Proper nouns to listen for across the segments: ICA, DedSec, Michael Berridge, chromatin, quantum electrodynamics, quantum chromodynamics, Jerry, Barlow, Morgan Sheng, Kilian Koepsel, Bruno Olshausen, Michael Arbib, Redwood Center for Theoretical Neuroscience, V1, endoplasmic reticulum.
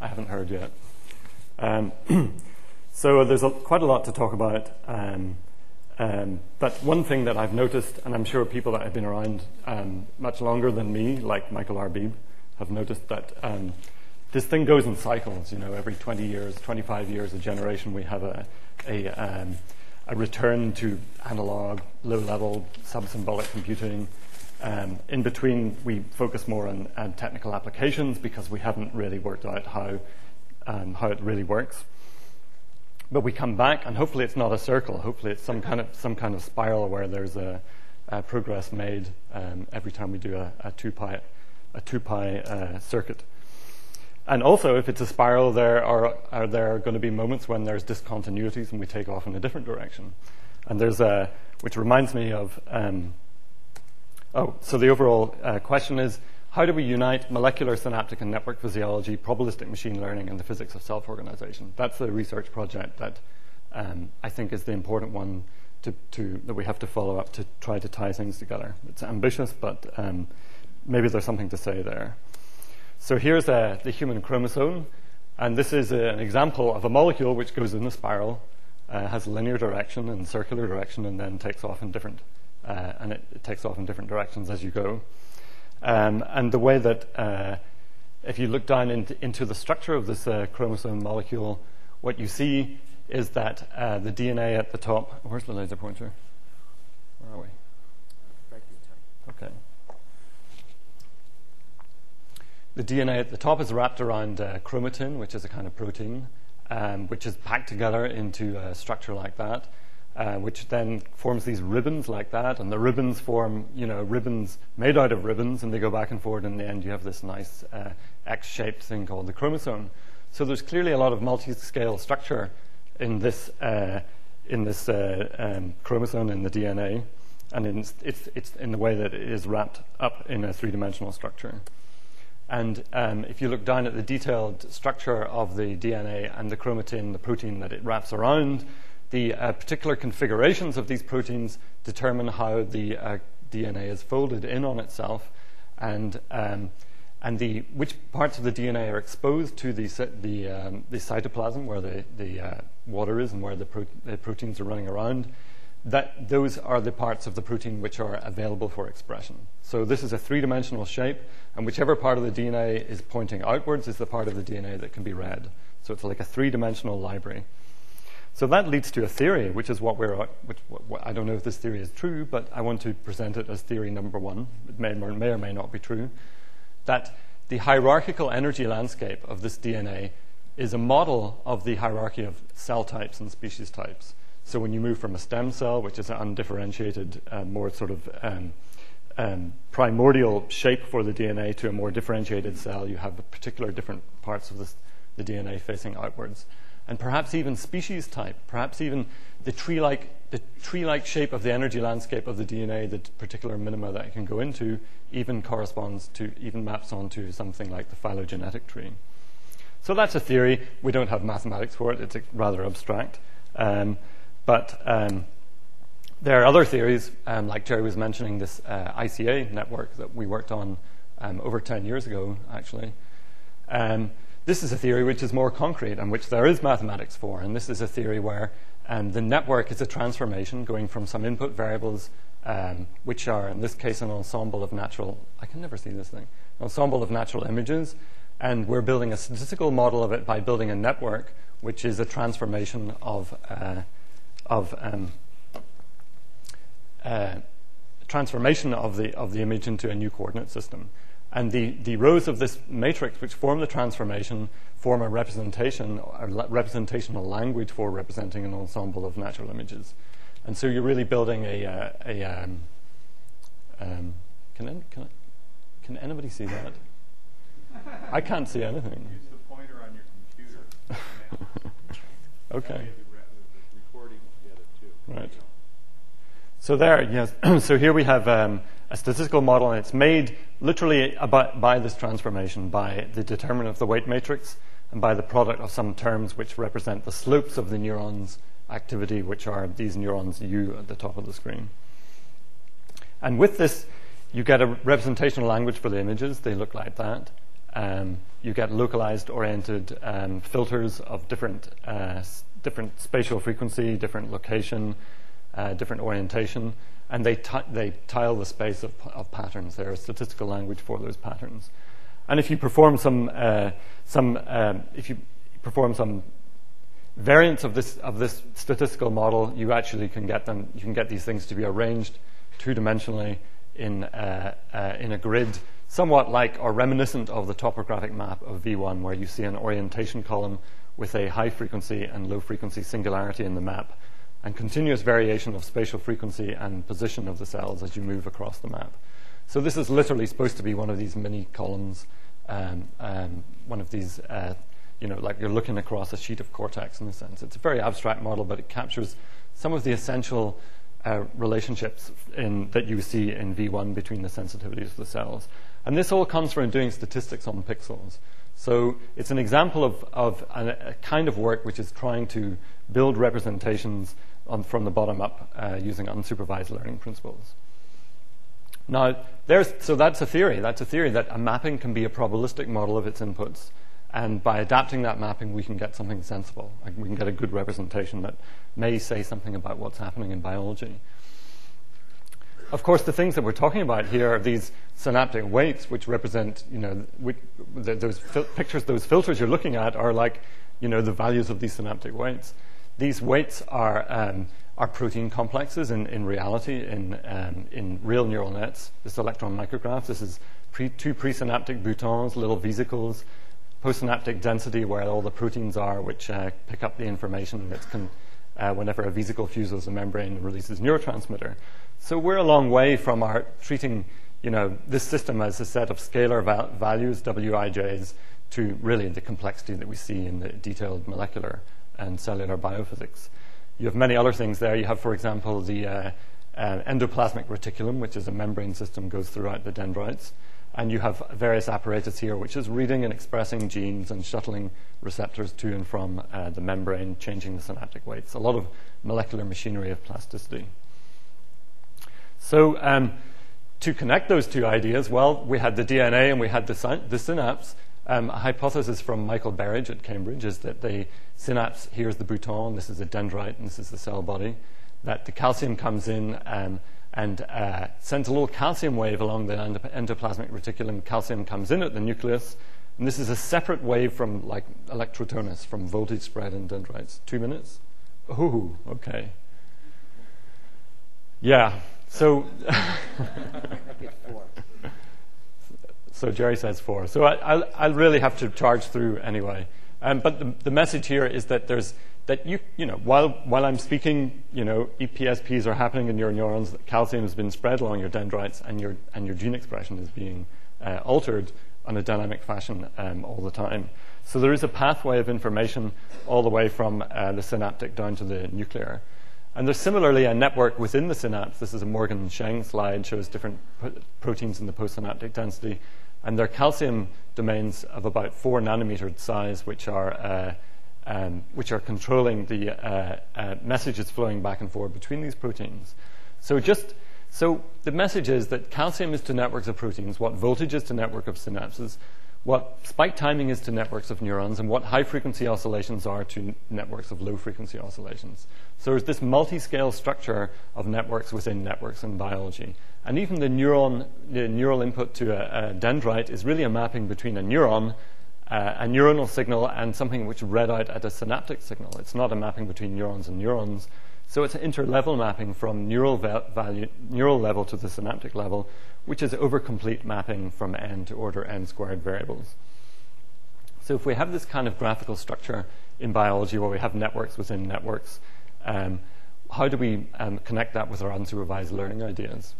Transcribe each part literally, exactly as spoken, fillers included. I haven't heard yet. Um, so there's a, quite a lot to talk about. Um, um, but one thing that I've noticed, and I'm sure people that have been around um, much longer than me, like Michael Arbib, have noticed that um, this thing goes in cycles. You know, every twenty years, twenty-five years, a generation, we have a, a, um, a return to analog, low-level, sub-symbolic computing. Um, in between, we focus more on, on technical applications because we haven't really worked out how, um, how it really works. But we come back, and hopefully it's not a circle. Hopefully it's some kind of, some kind of spiral where there's a, a progress made um, every time we do a, a two-pi, a two-pi uh, circuit. And also, if it's a spiral, there are, are there going to be moments when there's discontinuities and we take off in a different direction. And there's a, which reminds me of... Um, Oh, so the overall uh, question is, how do we unite molecular synaptic and network physiology, probabilistic machine learning, and the physics of self-organization? That's the research project that um, I think is the important one to, to, that we have to follow up to try to tie things together. It's ambitious, but um, maybe there's something to say there. So here's uh, the human chromosome, and this is uh, an example of a molecule which goes in a spiral, uh, has linear direction and circular direction, and then takes off in different Uh, and it, it takes off in different directions as you go. Um, and the way that, uh, if you look down into, into the structure of this uh, chromosome molecule, what you see is that uh, the D N A at the top, where's the laser pointer? Where are we? Okay. The D N A at the top is wrapped around uh, chromatin, which is a kind of protein, um, which is packed together into a structure like that. Uh, which then forms these ribbons like that, and the ribbons form, you know, ribbons made out of ribbons, and they go back and forward, and in the end you have this nice uh, X-shaped thing called the chromosome. So there's clearly a lot of multi-scale structure in this, uh, in this uh, um, chromosome, in the D N A, and in, it's, it's in the way that it is wrapped up in a three-dimensional structure. And um, if you look down at the detailed structure of the D N A and the chromatin, the protein that it wraps around, the uh, particular configurations of these proteins determine how the uh, D N A is folded in on itself, and um, and the which parts of the D N A are exposed to the the, um, the cytoplasm, where the the uh, water is and where the, pro the proteins are running around. That those are the parts of the protein which are available for expression. So this is a three-dimensional shape, and whichever part of the D N A is pointing outwards is the part of the D N A that can be read. So it's like a three-dimensional library. So that leads to a theory, which is what we're, which, what, I don't know if this theory is true, but I want to present it as theory number one. It may or, may or may not be true, that the hierarchical energy landscape of this D N A is a model of the hierarchy of cell types and species types. So when you move from a stem cell, which is an undifferentiated, uh, more sort of um, um, primordial shape for the D N A, to a more differentiated cell, you have particular different parts of this, the D N A facing outwards. And perhaps even species type, perhaps even the tree-like the tree-like shape of the energy landscape of the D N A, the particular minima that it can go into, even corresponds to, even maps onto something like the phylogenetic tree. So that's a theory. We don't have mathematics for it. It's rather abstract. Um, but um, there are other theories, um, like Jerry was mentioning, this uh, I C A network that we worked on um, over ten years ago, actually. Um, This is a theory which is more concrete and which there is mathematics for, and this is a theory where um, the network is a transformation going from some input variables, um, which are, in this case, an ensemble of natural, I can never see this thing, an ensemble of natural images, and we're building a statistical model of it by building a network, which is a transformation of, uh, of um, uh, transformation of the, of the image into a new coordinate system. And the, the rows of this matrix, which form the transformation, form a representation, a representational language for representing an ensemble of natural images. And so you're really building a... Uh, a um, um, can, can, can anybody see that? I can't see anything. Use the pointer on your computer. OK. Right. So there, yes. So here we have um, a statistical model, and it's made literally about, by this transformation, by the determinant of the weight matrix, and by the product of some terms which represent the slopes of the neurons' activity, which are these neurons U at the top of the screen. And with this, you get a representational language for the images. They look like that. um, you get localized oriented um, filters of different, uh, different spatial frequency, different location, uh, different orientation, and they, they tile the space of, of patterns. There is statistical language for those patterns. And if you perform some, uh, some um, if you perform some variants of this of this statistical model, you actually can get them. You can get these things to be arranged two-dimensionally in uh, uh, in a grid, somewhat like or reminiscent of the topographic map of V one, where you see an orientation column with a high frequency and low frequency singularity in the map, and continuous variation of spatial frequency and position of the cells as you move across the map. So this is literally supposed to be one of these mini columns, um, um, one of these, uh, you know, like you're looking across a sheet of cortex in a sense. It's a very abstract model, but it captures some of the essential uh, relationships in, that you see in V one between the sensitivities of the cells. And this all comes from doing statistics on pixels. So it's an example of, of an, a kind of work which is trying to build representations on, from the bottom up uh, using unsupervised learning principles. Now, there's, so that's a theory. That's a theory that a mapping can be a probabilistic model of its inputs. And by adapting that mapping, we can get something sensible. Like we can get a good representation that may say something about what's happening in biology. Of course, the things that we're talking about here are these synaptic weights, which represent, you know, which, those fil pictures, those filters you're looking at are like, you know, the values of these synaptic weights. These weights are... Um, are protein complexes in, in reality, in, um, in real neural nets. This is electron micrograph. This is pre, two presynaptic boutons, little vesicles, postsynaptic density where all the proteins are which uh, pick up the information that's con uh, whenever a vesicle fuses a membrane and releases neurotransmitter. So we're a long way from our treating, you know, this system as a set of scalar val values, W I Js, to really the complexity that we see in the detailed molecular and cellular biophysics. You have many other things there. You have, for example, the uh, uh, endoplasmic reticulum, which is a membrane system goes throughout the dendrites. And you have various apparatus here, which is reading and expressing genes and shuttling receptors to and from uh, the membrane, changing the synaptic weights. A lot of molecular machinery of plasticity. So um, to connect those two ideas, well, we had the D N A and we had the, sy the synapse. Um, a hypothesis from Michael Berridge at Cambridge is that the synapse, here's the bouton, this is the dendrite, and this is the cell body, that the calcium comes in um, and uh, sends a little calcium wave along the endoplasmic reticulum. Calcium comes in at the nucleus, and this is a separate wave from, like, electrotonus, from voltage spread in dendrites. Two minutes? Ooh, okay. Yeah, so... So Jerry says four. So I, I'll, I'll really have to charge through anyway. Um, but the, the message here is that there's that you you know while while I'm speaking, you know, E P S Ps are happening in your neurons. That calcium has been spread along your dendrites, and your and your gene expression is being uh, altered on a dynamic fashion um, all the time. So there is a pathway of information all the way from uh, the synaptic down to the nuclear. And there's similarly a network within the synapse. This is a Morgan Sheng slide, shows different pro proteins in the postsynaptic density. And they're calcium domains of about four nanometer size, which are, uh, um, which are controlling the uh, uh, messages flowing back and forth between these proteins. So, just, so the message is that calcium is to networks of proteins, what voltage is to network of synapses, what spike timing is to networks of neurons, and what high-frequency oscillations are to networks of low-frequency oscillations. So there's this multi-scale structure of networks within networks in biology. And even the, neuron, the neural input to a, a dendrite is really a mapping between a neuron, uh, a neuronal signal, and something which read out at a synaptic signal. It's not a mapping between neurons and neurons. So it's an interlevel mapping from neural, value, neural level to the synaptic level, which is overcomplete mapping from n to order n squared variables. So if we have this kind of graphical structure in biology where we have networks within networks, um, how do we um, connect that with our unsupervised learning ideas?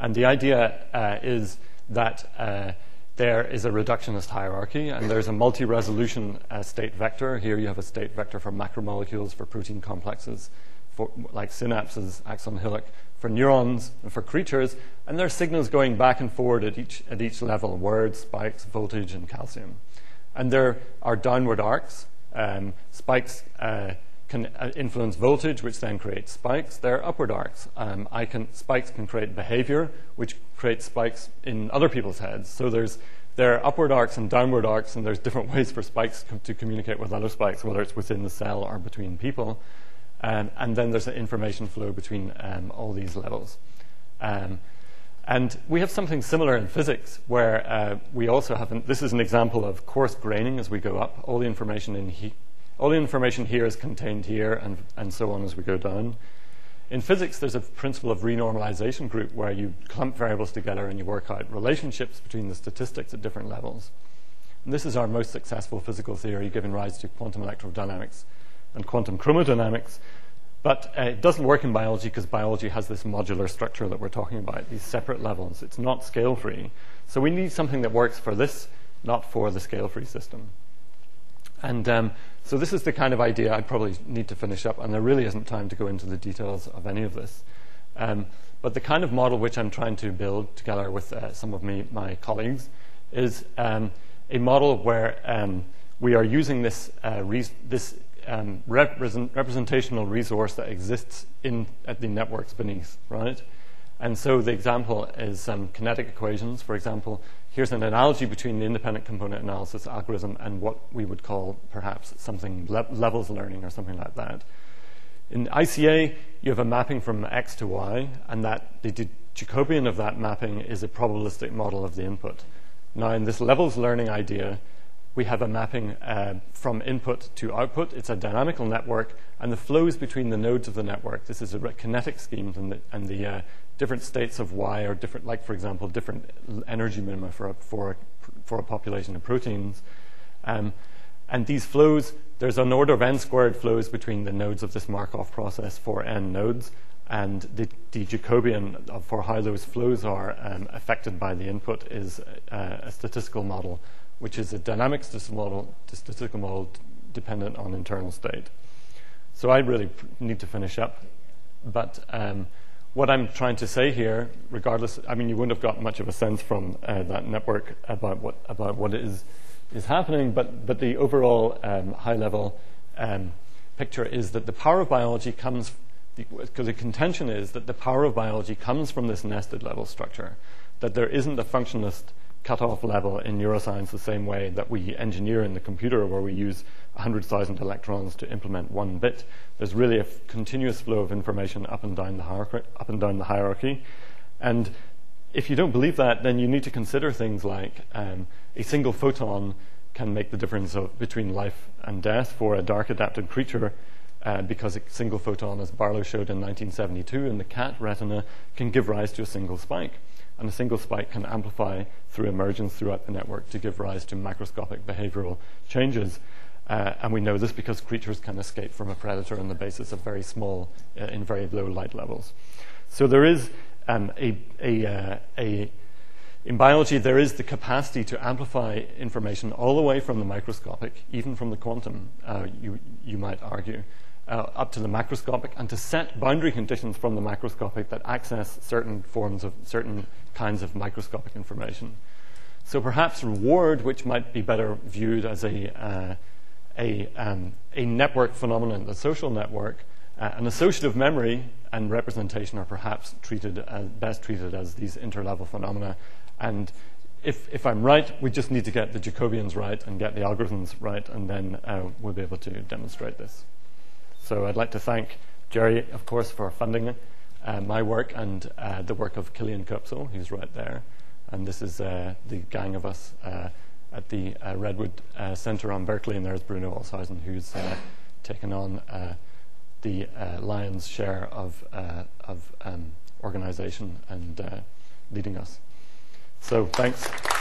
And the idea uh, is that uh, there is a reductionist hierarchy, and there's a multi-resolution uh, state vector. Here you have a state vector for macromolecules, for protein complexes, for, like synapses, axon hillock, for neurons, and for creatures, and there are signals going back and forward at each, at each level, words, spikes, voltage, and calcium. And there are downward arcs. Um, spikes uh, can influence voltage, which then creates spikes. There are upward arcs. Um, I can, spikes can create behavior, which creates spikes in other people's heads. So there's there are upward arcs and downward arcs, and there's different ways for spikes com to communicate with other spikes, whether it's within the cell or between people. Um, and then there's an information flow between um, all these levels. Um, and we have something similar in physics, where uh, we also have, an, this is an example of coarse graining as we go up. All the information in he all the information here is contained here, and, and so on as we go down. In physics, there's a principle of renormalization group where you clump variables together and you work out relationships between the statistics at different levels. And this is our most successful physical theory, giving rise to quantum electrodynamics and quantum chromodynamics. But uh, it doesn't work in biology because biology has this modular structure that we're talking about, these separate levels. It's not scale-free. So we need something that works for this, not for the scale-free system. And um, so this is the kind of idea I probably need to finish up, and there really isn't time to go into the details of any of this. Um, but the kind of model which I'm trying to build together with uh, some of me, my colleagues is um, a model where um, we are using this, uh, res this um, represent representational resource that exists in, at the networks beneath, right? And so the example is um, kinetic equations, for example. Here's an analogy between the independent component analysis algorithm and what we would call perhaps something le levels learning or something like that. In I C A, you have a mapping from X to Y, and that the D Jacobian of that mapping is a probabilistic model of the input. Now, in this levels learning idea, we have a mapping uh, from input to output. It's a dynamical network, and the flows between the nodes of the network. This is a kinetic scheme, and the, and the uh, different states of Y are different, like, for example, different energy minima for a, for a, for a population of proteins. Um, and these flows, there's an order of n squared flows between the nodes of this Markov process for n nodes, and the, the Jacobian for how those flows are um, affected by the input is a, a statistical model, which is a dynamic model, statistical model dependent on internal state. So I really need to finish up, but um, what I'm trying to say here, regardless, I mean, you wouldn't have got much of a sense from uh, that network about what about what is is happening. But but the overall um, high-level um, picture is that the power of biology comes, because the contention is that the power of biology comes from this nested level structure, that there isn't a functionalist cutoff level in neuroscience the same way that we engineer in the computer where we use one hundred thousand electrons to implement one bit. There's really a continuous flow of information up and down the hierarchy, up and down the hierarchy. And if you don't believe that, then you need to consider things like um, a single photon can make the difference of, between life and death for a dark-adapted creature, uh, because a single photon, as Barlow showed in nineteen seventy-two in the cat retina, can give rise to a single spike. And a single spike can amplify through emergence throughout the network to give rise to macroscopic behavioral changes. Uh, and we know this because creatures can escape from a predator on the basis of very small, uh, in very low light levels. So there is um, a, a, uh, a, in biology, there is the capacity to amplify information all the way from the microscopic, even from the quantum, uh, you, you might argue, Uh, up to the macroscopic, and to set boundary conditions from the macroscopic that access certain forms of certain kinds of microscopic information. So perhaps reward, which might be better viewed as a uh, a, um, a network phenomenon, the social network, uh, and associative memory and representation are perhaps treated as, best treated as these interlevel phenomena. And if if I'm right, we just need to get the Jacobians right and get the algorithms right, and then uh, we'll be able to demonstrate this. So I'd like to thank Jerry, of course, for funding uh, my work and uh, the work of Kilian Koepsel, who's right there. And this is uh, the gang of us uh, at the uh, Redwood uh, Center on Berkeley, and there's Bruno Olshausen, who's uh, taken on uh, the uh, lion's share of, uh, of um, organization and uh, leading us. So thanks.